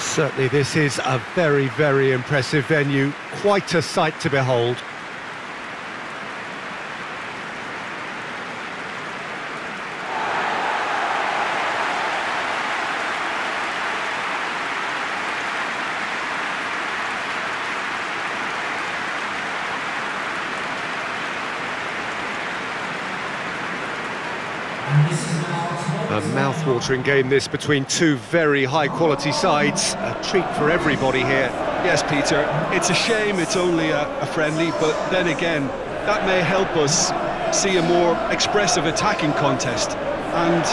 Certainly this is a very, very impressive venue, quite a sight to behold. A mouth-watering game, this, between two very high-quality sides. A treat for everybody here. Yes, Peter, it's a shame it's only a friendly, but then again, that may help us see a more expressive attacking contest. And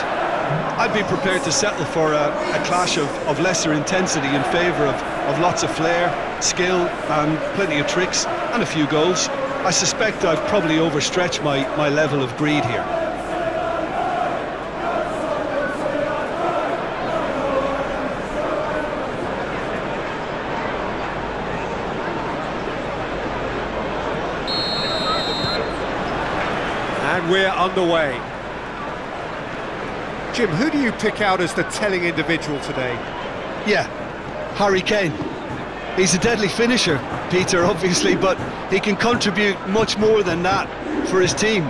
I'd be prepared to settle for a clash of lesser intensity in favour of lots of flair, skill, and plenty of tricks, and a few goals. I suspect I've probably overstretched my level of greed here. And we're underway. Jim, who do you pick out as the telling individual today? Yeah, Harry Kane. He's a deadly finisher, Peter, obviously, but he can contribute much more than that for his team.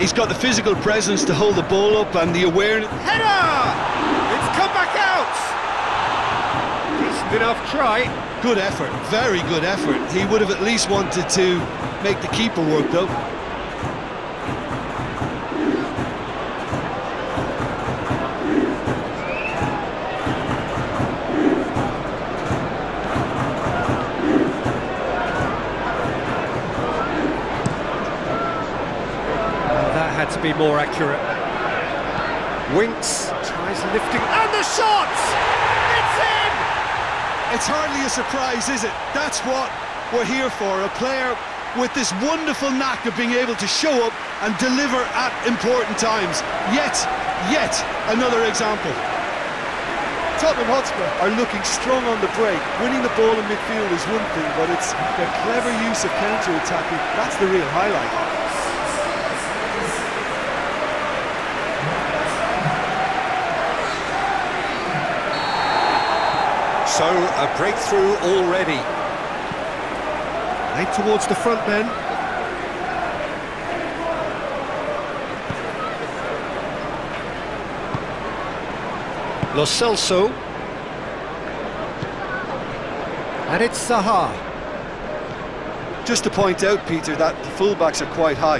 He's got the physical presence to hold the ball up and the awareness... Header! It's come back out! Decent enough try. Good effort, very good effort. He would have at least wanted to make the keeper work, though. To be more accurate. Winks tries lifting, and the shot! It's in! It's hardly a surprise, is it? That's what we're here for, a player with this wonderful knack of being able to show up and deliver at important times. Yet another example. Tottenham Hotspur are looking strong on the break. Winning the ball in midfield is one thing, but it's their clever use of counter-attacking. That's the real highlight. So, a breakthrough already. Right towards the front men. Lo Celso. And it's Zaha. Just to point out, Peter, that the fullbacks are quite high.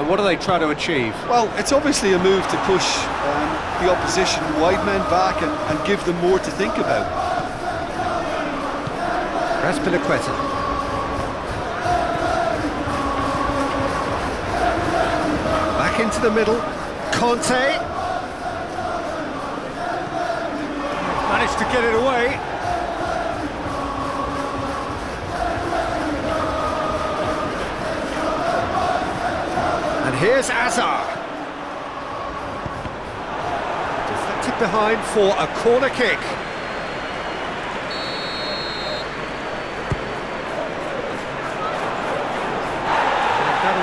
And what do they try to achieve? Well, it's obviously a move to push the opposition wide men back and give them more to think about. Azpilicueta. Back into the middle. Conte. Managed to get it away. And here's Azar. Deflected behind for a corner kick.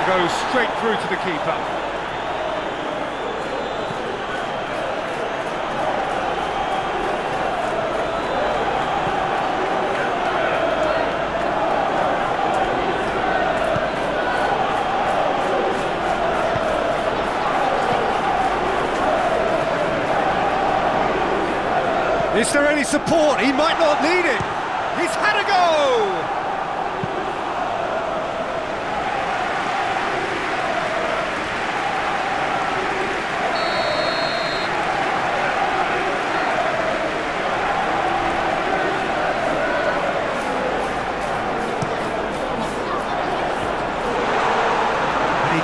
Goes straight through to the keeper. Is there any support? He might not need it. He's had a go!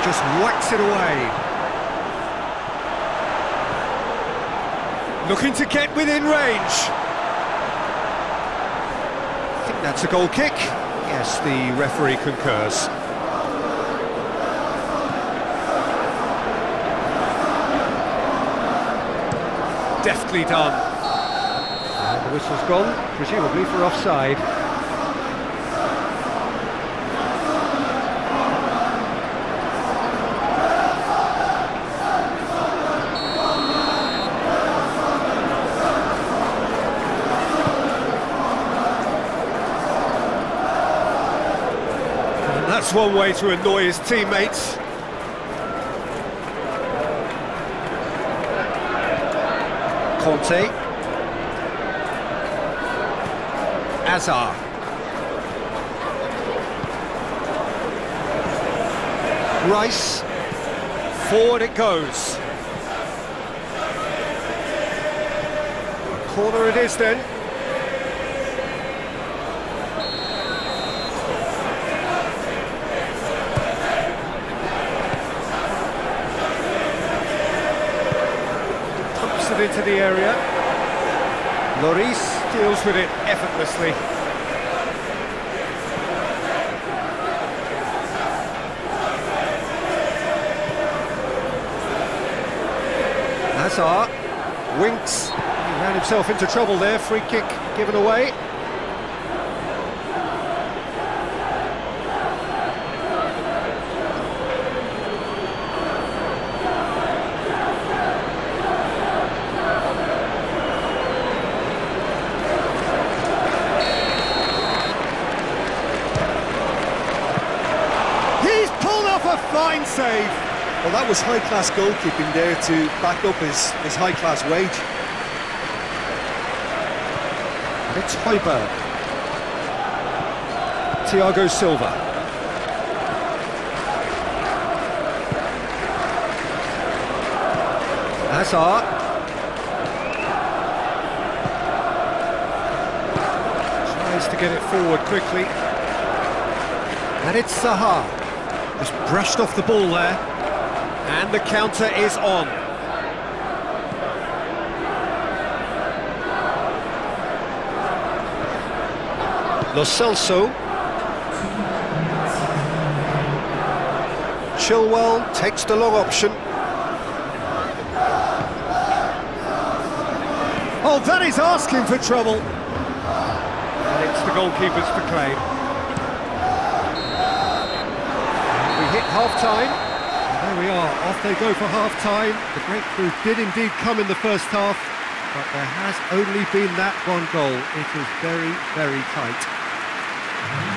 Just whacks it away. Looking to get within range. I think that's a goal kick. Yes, the referee concurs. Deftly done. And the whistle's gone, presumably for offside. And that's one way to annoy his teammates. Conte, Azar, Rice, forward it goes. Corner it is then. Into the area. Lloris deals with it effortlessly. Azar, Winks, he ran himself into trouble there, free kick given away. Fine save. Well, that was high-class goalkeeping there to back up his high-class wage. It's Hojberg. Thiago Silva. Azar. Tries to get it forward quickly. And it's Zaha. Just brushed off the ball there, and the counter is on. Lo Celso. Chilwell takes the long option. Oh, that is asking for trouble. And it's the goalkeeper's to claim. Half-time, there we are, off they go for half-time. The breakthrough did indeed come in the first half, but there has only been that one goal. It is very, very tight.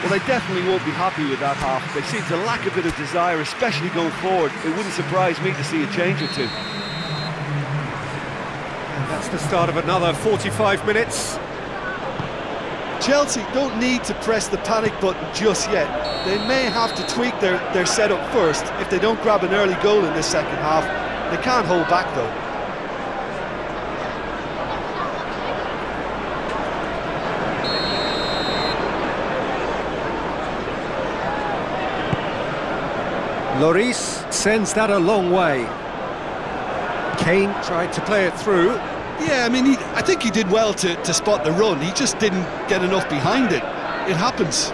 Well, they definitely won't be happy with that half. They seem to lack a bit of desire, especially going forward. It wouldn't surprise me to see a change or two. And that's the start of another 45 minutes. Chelsea don't need to press the panic button just yet. They may have to tweak their setup first. If they don't grab an early goal in this second half, they can't hold back though. Lloris sends that a long way. Kane tried to play it through. Yeah, I mean, I think he did well to spot the run. He just didn't get enough behind it. It happens.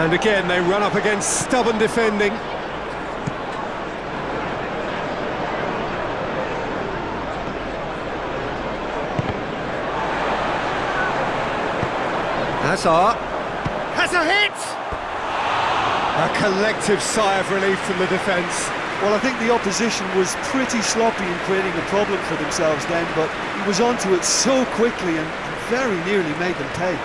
And again, they run up against stubborn defending. Hazard has a hit! A collective sigh of relief from the defence. Well, I think the opposition was pretty sloppy in creating a problem for themselves then, but he was onto it so quickly and very nearly made them pay.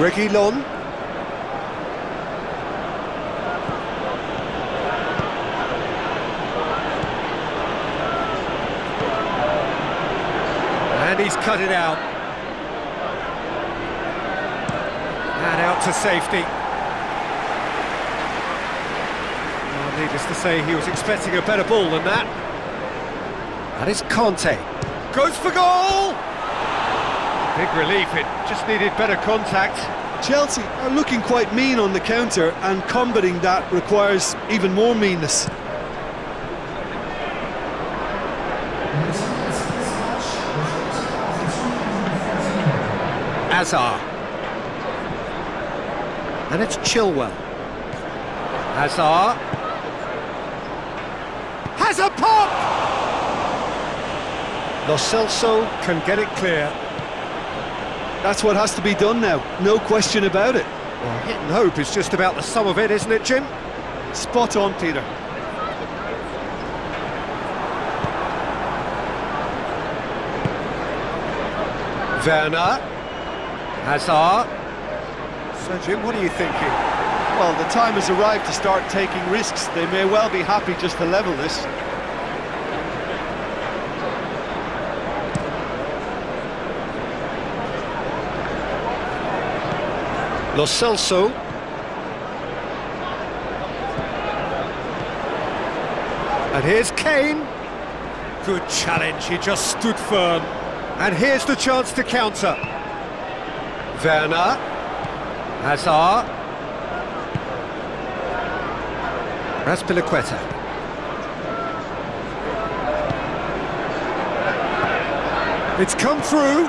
Reguilon. He's cut it out. And out to safety. Well, needless to say, he was expecting a better ball than that. That is Conte. Goes for goal! Big relief, it just needed better contact. Chelsea are looking quite mean on the counter, and combating that requires even more meanness. Azar. And it's Chilwell. Azar. Has a pop! Lo Celso can get it clear. That's what has to be done now, no question about it. Well, hit and hope is just about the sum of it, isn't it, Jim? Spot on, Peter. Werner. Hazard. So, Jim, what are you thinking? Well, the time has arrived to start taking risks. They may well be happy just to level this. Lo Celso. And here's Kane. Good challenge, he just stood firm. And here's the chance to counter. Werner. Azar. Azpilicueta. It's come through.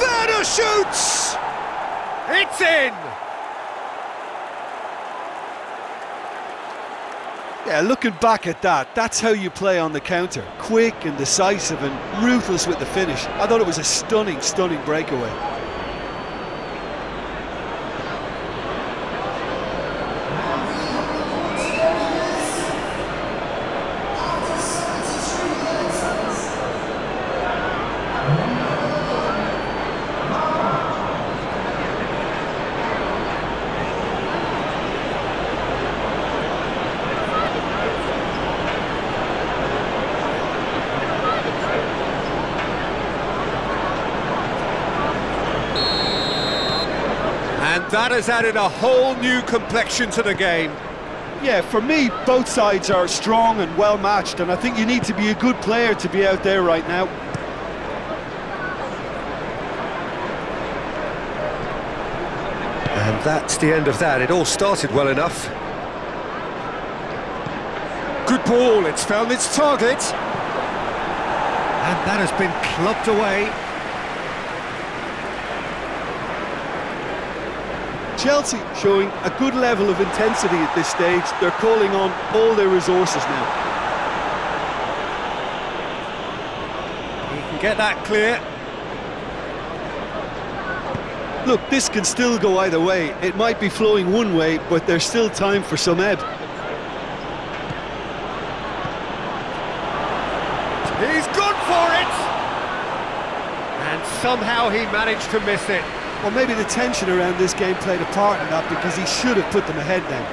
Werner shoots! It's in! Yeah, looking back at that, that's how you play on the counter. Quick and decisive and ruthless with the finish. I thought it was a stunning, stunning breakaway. That has added a whole new complexion to the game. Yeah, for me, both sides are strong and well-matched, and I think you need to be a good player to be out there right now. And that's the end of that. It all started well enough. Good ball, it's found its target. And that has been clubbed away. Chelsea showing a good level of intensity at this stage. They're calling on all their resources now. He can get that clear. Look, this can still go either way. It might be flowing one way, but there's still time for some ebb. He's gone for it! And somehow he managed to miss it. Or maybe the tension around this game played a part in that, because he should have put them ahead then.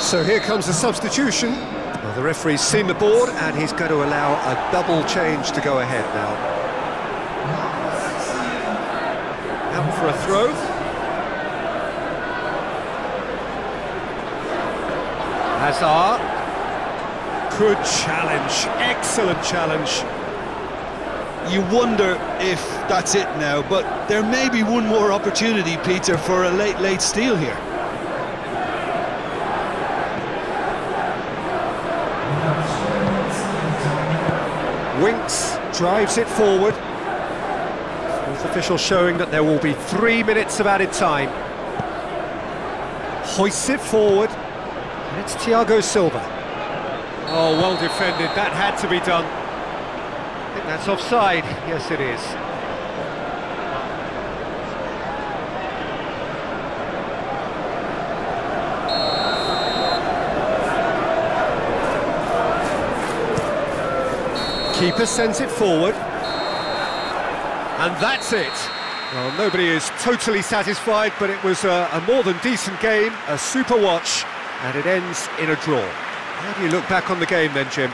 So here comes the substitution. Well, the referee's seen the board and he's going to allow a double change to go ahead now. Out for a throw. Azar. Good challenge. Excellent challenge. You wonder if that's it now, but there may be one more opportunity, Peter, for a late steal here. Winks drives it forward. Official showing that there will be 3 minutes of added time. Hoists it forward. And it's Thiago Silva. Oh, well defended. That had to be done. I think that's offside. Yes, it is. Keeper sends it forward. And that's it. Well, nobody is totally satisfied, but it was a more than decent game, a super watch, and it ends in a draw. How do you look back on the game then, Jim?